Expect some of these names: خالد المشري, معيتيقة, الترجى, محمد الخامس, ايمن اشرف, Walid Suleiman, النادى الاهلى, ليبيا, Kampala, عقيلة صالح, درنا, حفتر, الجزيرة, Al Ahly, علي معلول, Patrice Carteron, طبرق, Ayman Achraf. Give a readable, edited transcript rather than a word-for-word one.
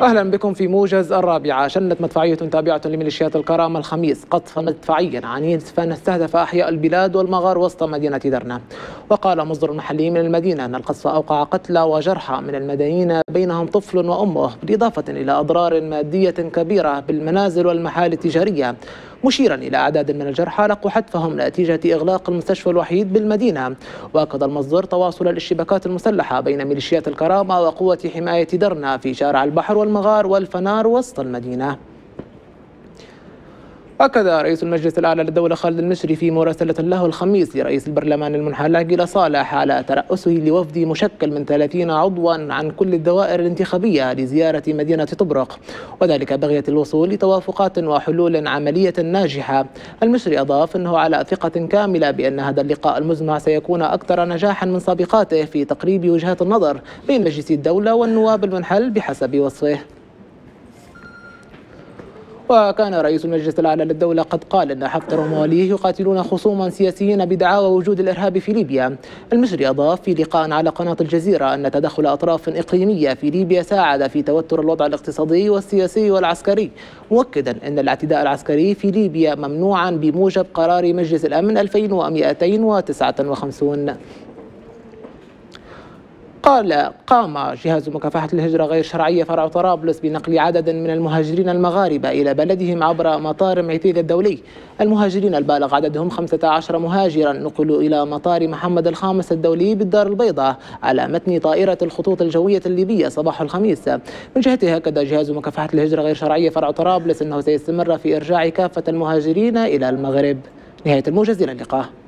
أهلا بكم في موجز الرابعة. شنت مدفعية تابعة لميليشيات الكرامة الخميس قطفا مدفعيا عنيفا استهدف أحياء البلاد والمغار وسط مدينة درنا. وقال مصدر محلي من المدينة أن القصف أوقع قتلى وجرحى من المدنيين بينهم طفل وأمه، بالإضافة إلى أضرار مادية كبيرة بالمنازل والمحال التجارية، مشيرا إلى أعداد من الجرحى لقوا حتفهم نتيجة إغلاق المستشفى الوحيد بالمدينة. وأكد المصدر تواصل الاشتباكات المسلحة بين ميليشيات الكرامة وقوة حماية درنا في شارع البحر والمغار والفنار وسط المدينة. أكد رئيس المجلس الأعلى للدولة خالد المشري في مراسلة له الخميس لرئيس البرلمان المنحل عقيلة صالح على ترأسه لوفد مشكل من 30 عضوا عن كل الدوائر الانتخابية لزيارة مدينة طبرق، وذلك بغية الوصول لتوافقات وحلول عملية ناجحة. المشري أضاف أنه على ثقة كاملة بأن هذا اللقاء المزمع سيكون أكثر نجاحا من سابقاته في تقريب وجهات النظر بين مجلس الدولة والنواب المنحل بحسب وصفه. وكان رئيس المجلس الأعلى للدولة قد قال أن حفتر ومواليه يقاتلون خصوما سياسيين بدعاوى وجود الإرهاب في ليبيا. المصري أضاف في لقاء على قناة الجزيرة أن تدخل أطراف إقليمية في ليبيا ساعد في توتر الوضع الاقتصادي والسياسي والعسكري، مؤكدا أن الاعتداء العسكري في ليبيا ممنوعا بموجب قرار مجلس الأمن 2259. قال قام جهاز مكافحة الهجرة غير الشرعية فرع طرابلس بنقل عدد من المهاجرين المغاربة إلى بلدهم عبر مطار معيتيقة الدولي. المهاجرين البالغ عددهم 15 مهاجرا نقلوا إلى مطار محمد الخامس الدولي بالدار البيضاء على متن طائرة الخطوط الجوية الليبية صباح الخميس. من جهته أكد جهاز مكافحة الهجرة غير الشرعية فرع طرابلس أنه سيستمر في إرجاع كافة المهاجرين إلى المغرب. نهاية الموجز، إلى اللقاء.